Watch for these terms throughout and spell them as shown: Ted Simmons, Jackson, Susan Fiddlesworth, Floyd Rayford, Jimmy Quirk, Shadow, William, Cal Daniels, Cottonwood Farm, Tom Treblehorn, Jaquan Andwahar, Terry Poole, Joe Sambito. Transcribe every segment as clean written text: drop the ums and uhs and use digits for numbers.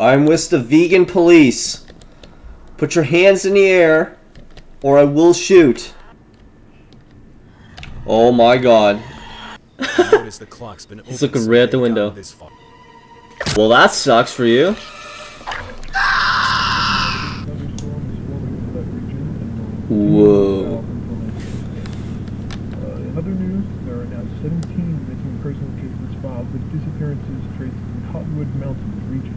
I'm with the vegan police. Put your hands in the air, or I will shoot. Oh my god. Notice the clock's been open. He's looking right at the window. Well, that sucks for you. Whoa. In other news, there are now 17 missing person cases filed with disappearances traced in Cottonwood Mountains region.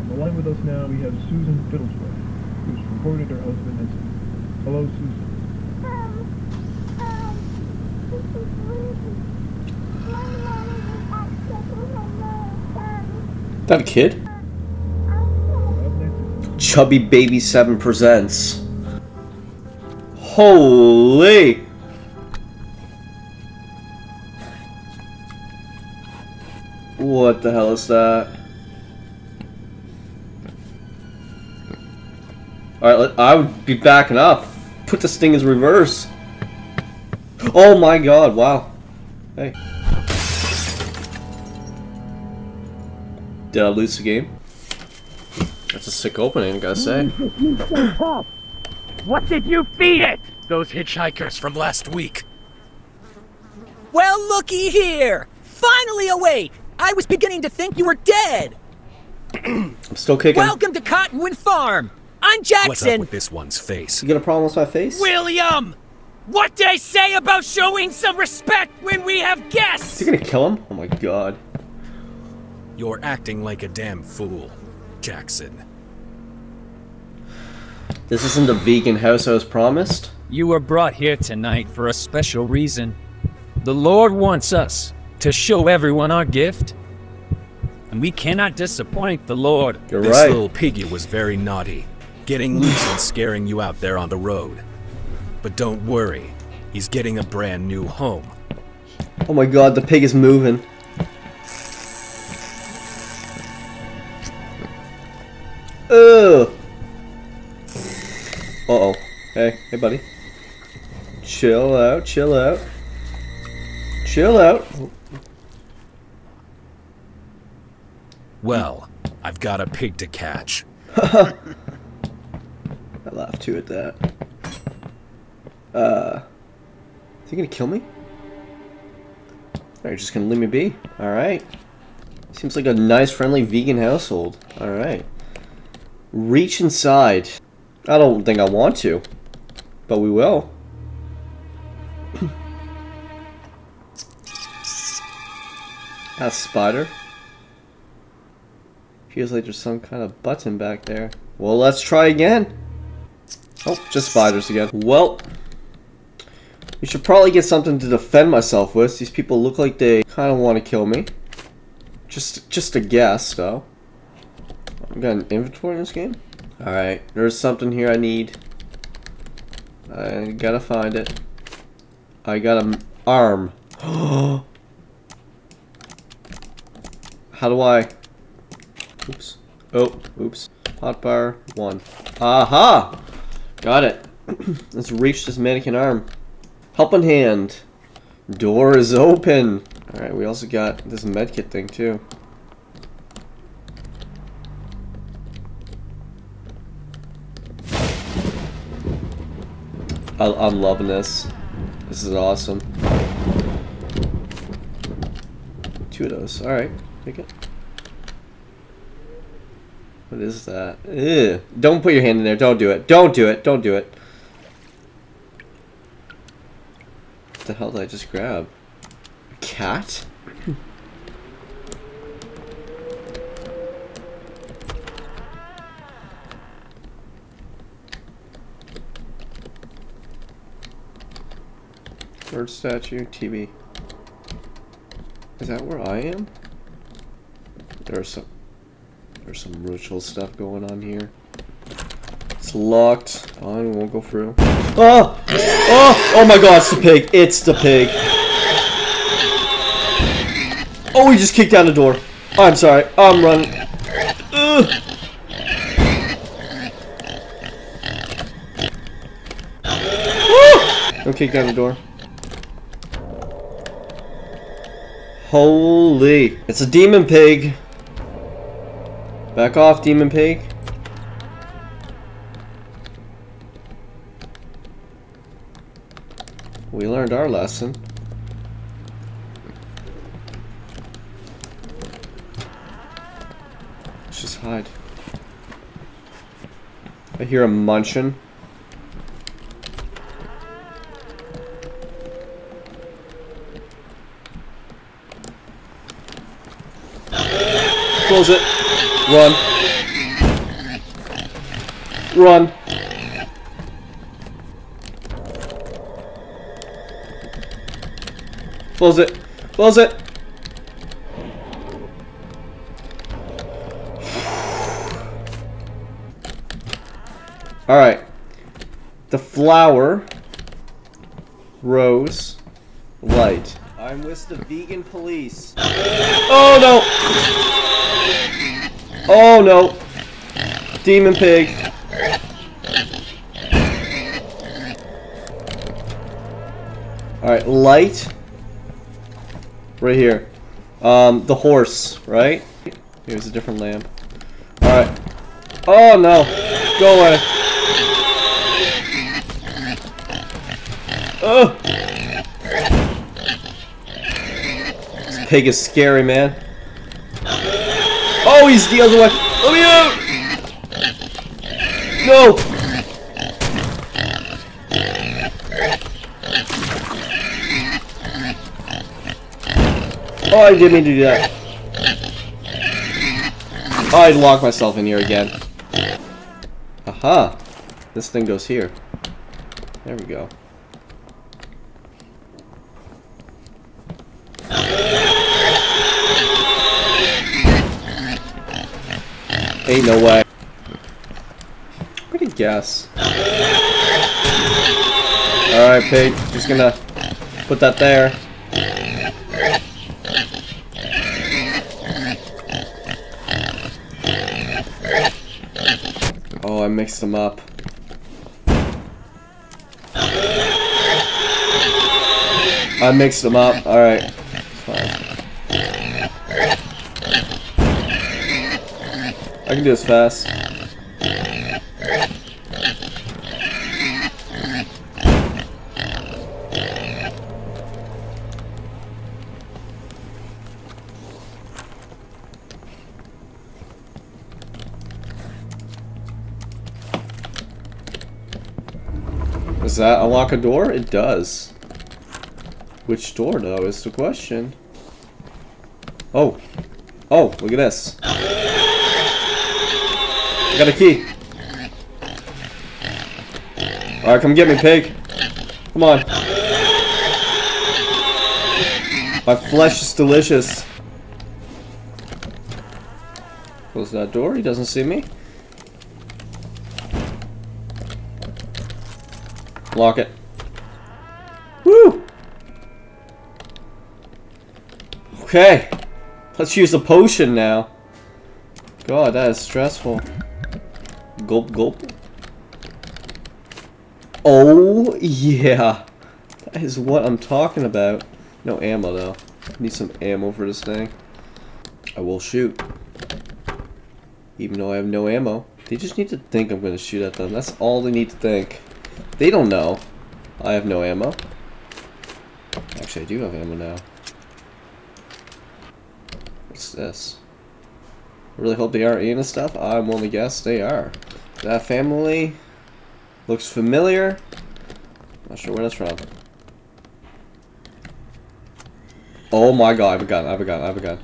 On the line with us now, we have Susan Fiddlesworth, who's reported her husband missing. Hello, Susan. That a kid? Chubby Baby 7 presents. Holy! What the hell is that? Alright, I would be backing up. Put this thing in reverse. Oh my god, wow. Hey. Did I lose the game? That's a sick opening, I gotta say. What did you feed it? Those hitchhikers from last week. Well, looky here! Finally awake! I was beginning to think you were dead! I'm still kicking. Welcome to Cottonwood Farm! I'm Jackson! What's up with this one's face? You got a problem with my face? William! What they say about showing some respect when we have guests! Is he gonna kill him? Oh my god. You're acting like a damn fool, Jackson. This isn't the vegan house I was promised. You were brought here tonight for a special reason. The Lord wants us to show everyone our gift. And we cannot disappoint the Lord. You're right. This little piggy was very naughty, getting loose and scaring you out there on the road. But don't worry, he's getting a brand new home. Oh my god, the pig is moving. Ugh. Uh-oh. Hey, hey buddy. Chill out, chill out. Chill out. Well, I've got a pig to catch. I laugh too at that. Is he gonna kill me? Or you're just gonna leave me be? Alright. Seems like a nice, friendly vegan household. Alright. Reach inside. I don't think I want to, but we will. That's spider. Feels like there's some kind of button back there. Well, let's try again. Oh, just spiders again. Well, we should probably get something to defend myself with. These people look like they kind of want to kill me. Just a guess, though. I've got an inventory in this game. Alright, there's something here I need. I gotta find it. I got an arm. How do I... Oops. Oh, oops. Hotbar 1. Aha! Got it. Let's reach this mannequin arm. Helping hand. Door is open. Alright, we also got this medkit thing too. I'm loving this. This is awesome. Two of those. Alright. Take it. What is that? Ew. Don't put your hand in there. Don't do it. Don't do it. Don't do it. What the hell did I just grab? A cat? Bird statue, TV. Is that where I am? There's some ritual stuff going on here. It's locked. Oh, I won't go through. Oh! Oh! Oh my god, it's the pig! It's the pig! Oh, he just kicked down the door. Oh, I'm sorry. I'm running. Ugh. Oh! Don't kick down the door. Holy! It's a demon pig. Back off, demon pig. We learned our lesson. Let's just hide. I hear him munching. Close it. Run. Run. Close it. Close it. Alright. The flower. Rose. Light. I'm with the vegan police. Oh no! Oh no! Demon pig! Alright, light. Right here. The horse, right? Here's a different lamp. Alright. Oh no! Go away! Oh! This pig is scary, man. Oh, he's the other one. Let me out! No! Oh, I didn't mean to do that. Oh, I'd lock myself in here again. Aha! This thing goes here. There we go. Ain't no way. I'm gonna guess. Alright, pig. Just gonna put that there. Oh, I mixed them up. I mixed them up. Alright. I can do this fast. Does that unlock a door? It does. Which door, though, is the question. Oh. Oh, look at this. I got a key. Alright, come get me, pig. Come on. My flesh is delicious. Close that door. He doesn't see me. Lock it. Woo! Okay. Let's use the potion now. God, that is stressful. Gulp, gulp. Oh, yeah. That is what I'm talking about. No ammo, though. Need some ammo for this thing. I will shoot. Even though I have no ammo. They just need to think I'm going to shoot at them. That's all they need to think. They don't know I have no ammo. Actually, I do have ammo now. What's this? I really hope they aren't eating stuff. I'm willing to guess they are. That family looks familiar. Not sure where that's from. Oh my god, I have a gun, I have a gun, I have a gun.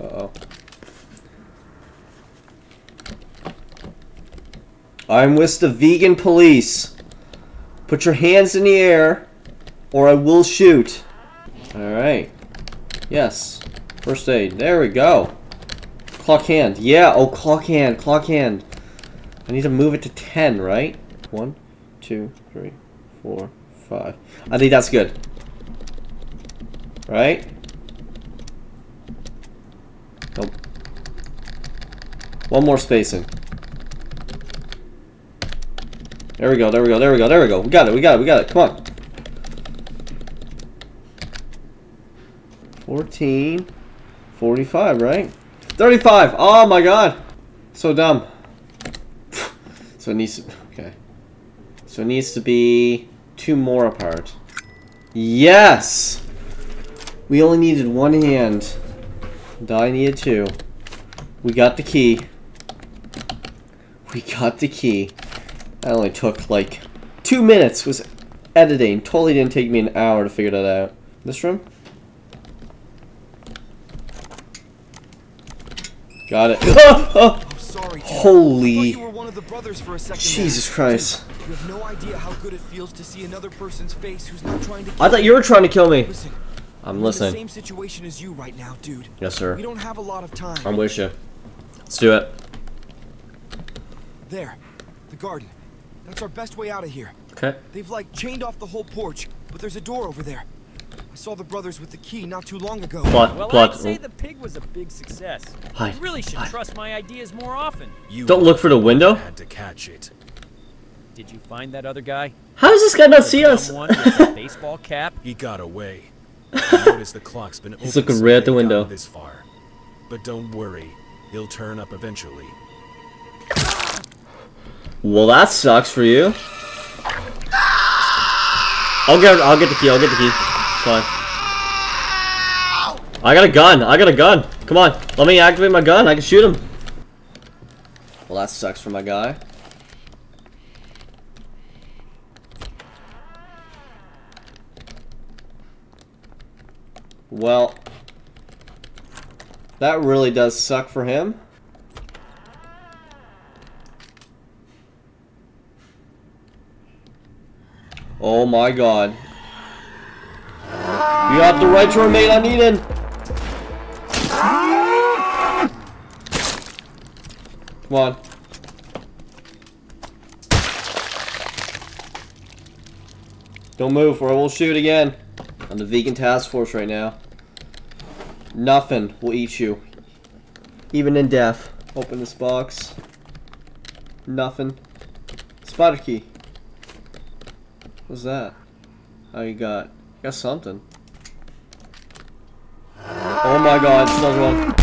Uh-oh. I'm with the vegan police. Put your hands in the air, or I will shoot. Alright. Yes. First aid. There we go. Clock hand. Yeah. Oh, clock hand. Clock hand. I need to move it to 10, right? 1, 2, 3, 4, 5. I think that's good. Right? Nope. One more spacing. There we go, there we go, there we go, there we go. We got it, we got it, we got it. Come on. 14, 45, right? 35! Oh my god! So dumb. So it needs to... Okay. So it needs to be 2 more apart. Yes! We only needed 1 hand. Die needed 2. We got the key. We got the key. That only took like 2 minutes was editing. Totally didn't take me an hour to figure that out. This room? Got it. Oh, I'm sorry, holy. I thought you were one of the brothers for a second. Jesus Christ. Dude, you have no idea how good it feels to see another person's face who's not trying to kill me. I thought you were trying to kill me. Listen, I'm listening. In the same situation as you right now, dude. Yes, sir. We don't have a lot of time. I'm with you. Let's do it. There. The garden. That's our best way out of here. Okay. They've like chained off the whole porch, but there's a door over there. I saw the brothers with the key not too long ago. I'd say the pig was a big success. I really should trust my ideas more often. You don't look for the window. Had to catch it. Did you find that other guy? How does this guy not see us? Baseball cap. He got away. Notice the clock's been open. He's looking right at the window. This far. But don't worry, he'll turn up eventually. Well, that sucks for you. I'll get the key. I'll get the key. Fine. I got a gun. I got a gun. Come on. Let me activate my gun. I can shoot him. Well, that sucks for my guy. Well, that really does suck for him. Oh my god. You got the right to remain uneaten. Come on. Don't move or I will shoot again. I'm the vegan task force right now. Nothing will eat you. Even in death. Open this box. Nothing. Spider key. What's that? Oh, you got... something. Oh my god, it smells wrong.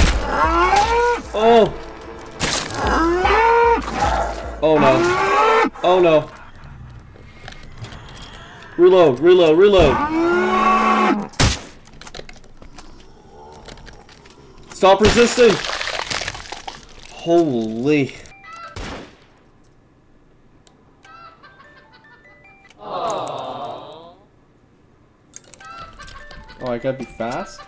Oh! Oh no. Oh no. Reload, reload, reload! Stop resisting! Holy... Oh, I gotta be fast?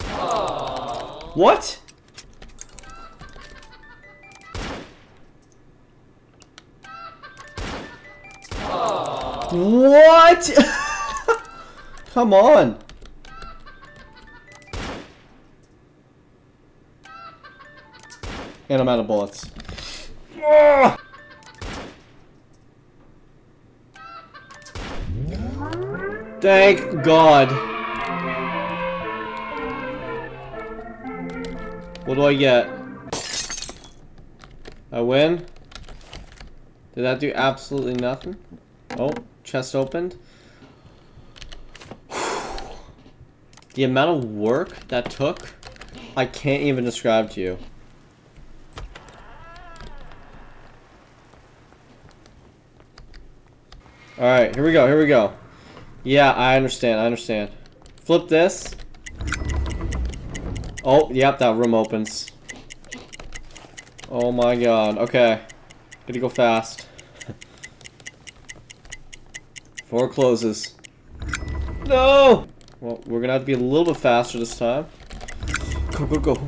Aww. What? Aww. What? Come on. And I'm out of bullets. Ugh! Thank God. What do I get? I win? Did that do absolutely nothing? Oh, chest opened. The amount of work that took, I can't even describe to you. Alright, here we go, here we go. Yeah, I understand, I understand. Flip this. Oh, yep, that room opens. Oh my god, okay. Gotta go fast. Four closes. No! Well, we're gonna have to be a little bit faster this time. Go, go, go.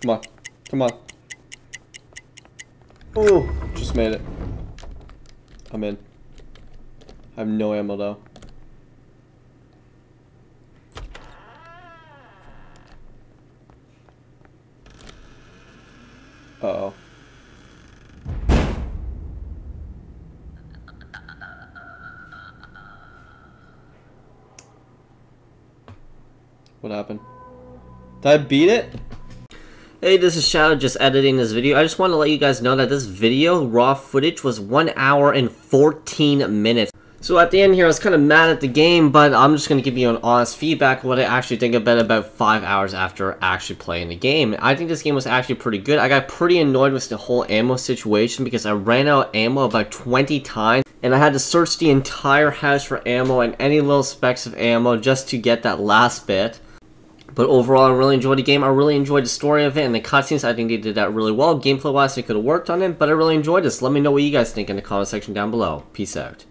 Come on, come on. Oh, just made it. I'm in. I have no ammo though. Uh oh. What happened? Did I beat it? Hey, this is Shadow just editing this video. I just want to let you guys know that this video, raw footage, was 1 hour and 14 minutes. So at the end here, I was kind of mad at the game, but I'm just going to give you an honest feedback of what I actually think about it about 5 hours after actually playing the game. I think this game was actually pretty good. I got pretty annoyed with the whole ammo situation because I ran out of ammo about 20 times. And I had to search the entire house for ammo and any little specks of ammo just to get that last bit. But overall, I really enjoyed the game. I really enjoyed the story of it and the cutscenes. I think they did that really well. Gameplay-wise, they could have worked on it, but I really enjoyed this. Let me know what you guys think in the comment section down below. Peace out.